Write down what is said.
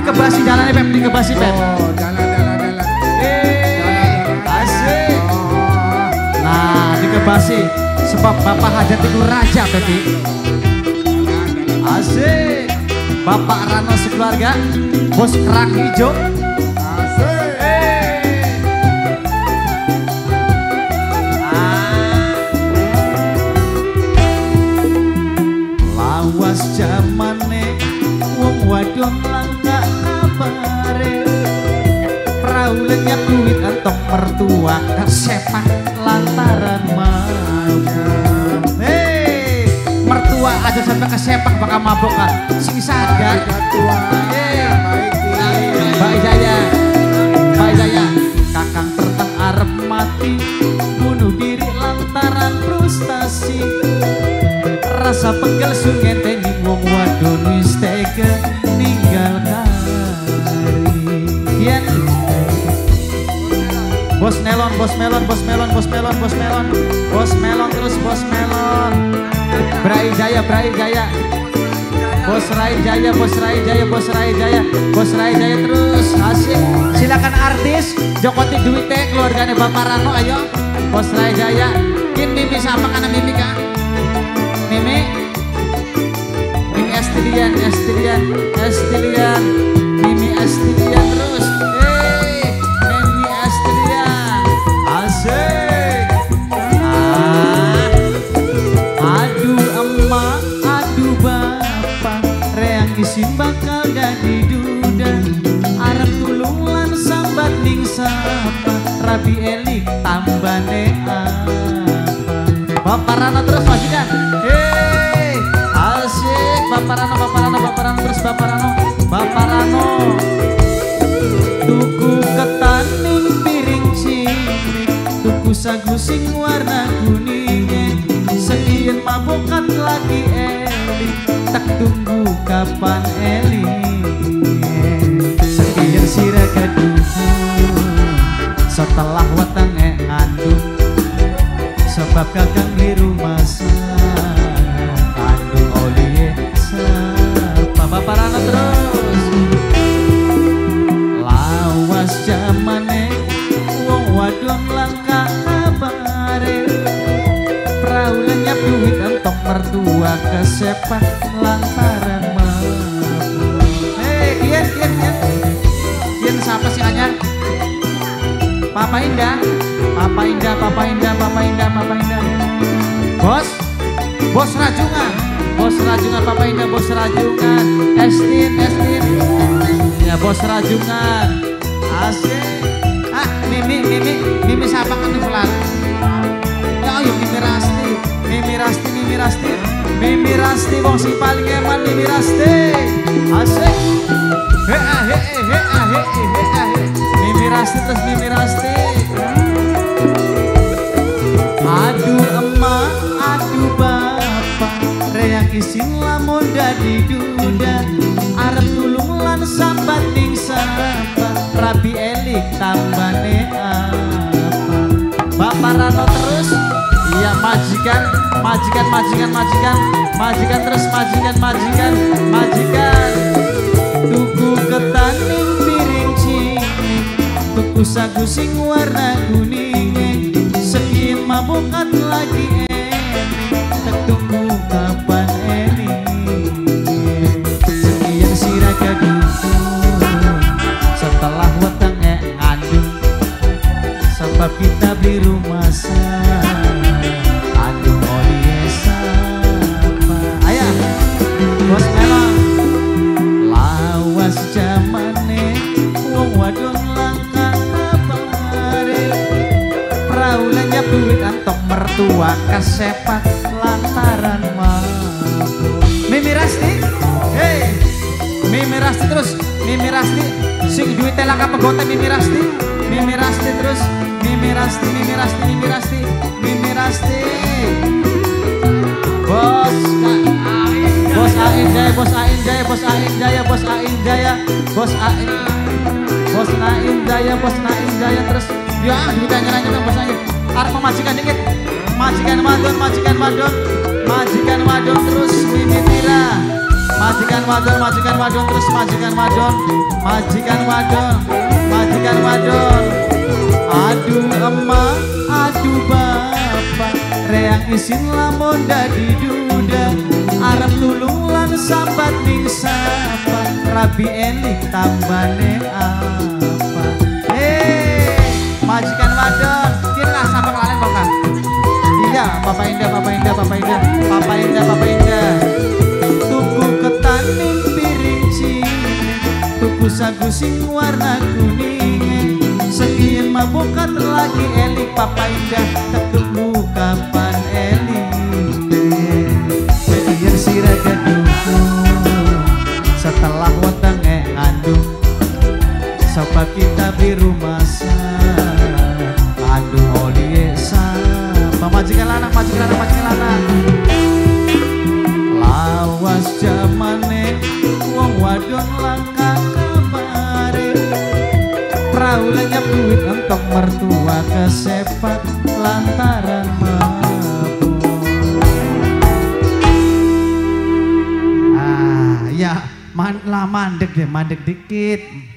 dikebasi, jalannya Beb, dikebasi Beb. Oh, jalan. Asik. Nah, dikebasi sebab Bapak Hajat itu raja Bebi. Asik. Bapak Rano sekeluarga, bos kerak hijau. Asik. Lawas jamane wong wadon langka kabare, praulennya duit entok mertua kesepak lantaran mabuk. Hei, mertua aja sampai kesepak bakal mabukan sing sadar. Hei, Mbak Jaya, kakang tertang arep mati bunuh diri lantaran frustasi. Rasa pegel sungai tening wong wadon wis tega ninggal kari. Yen bos melon terus bos melon. Brai Jaya. Bos Rai Jaya terus asik. Silakan artis Jokoti Duwite keluargane Bapak Rano, ayo. Bos Rai Jaya. Kin Mimi sama kana Mimi kan? Mimi Astirian Mimi Astirian terus. Hei, Mimi Astirian asik. Aduh emak, aduh bapak, reang isi bakal jadi duda. Arab tulungan sambat ning sapa, rabi elik tambane apa. Bapak Rana terus majikan. Hei, asik. Bapak Rano tuku ketaning piring cilik, tuku sagu sing warna kuninge, sekian mabukan lagi eling, tak tunggu kapan eling, sekian sira kaduku setelah wetenge anduk, sebab kakang di rumah terus. Lawas jamane wong wadon langka kabare, praulen nyap duit entok mertua kesepak lantaran mabuk. Hei, Kian siapa sih anyar? Papa Indah. Bos Rajungan, Papa Indah, Bos Rajungan, Estin, ya Bos Rajungan, asik. Ah, Mimi siapa kan di pelan? Ya, yuk Mimi Rasti, wong si paling eman Mimi Rasti, asik. Hei, Mimi Rasti. Aduh emak, aduh bapak, reang isin lamun dadi duda. Arep tulung lan sambat ning sapa, rabi elik tambane apa. Bapak Rano terus. Iya majikan terus. Tuku ketaning piring cilik, tuku sagu sing warna kuninge, sekin mabukan lagi eling, tak tunggu kapan eling, sekian sirah kaduku setelah wetenge aduk, sebab kita beli rumah sana aduk oleh sapa. Ayah bos melon. Lawas jamane wong wadon langka kabare, praulen nyap duit antok mertua kesepak lantaran mabuk. Mimi Rasti sing duwite langka pegote. Mimi Rasti. Bos Ain Jaya terus. Ya, kita nyanyi Bos Ain. Arep majikan dikit. Majikan wadon terus. Mimi Tira. majikan wadon terus majikan wadon, aduh emak, aduh bapak, reang isin lamun dadi duda, arep lulung lan sambat ning sapa, rabi enik tambane apa, majikan wadon, kira sama kalian bapak, iya Bapak Indah, tuku ketaning piring cini, tuku sagu sing warna kuning, sekian mabukan lagi elik Bapak Indah, tekemu kapan elik, sekian siraga duku, setelah wetenge anduk, sapa kita biru masa, aduh olie sama, majikan lanang, lawas jamane wong wadon langkah kabare, prau lenyap duit entok mertua kesepak lantaran mabuk. Ah ya, mandek dikit.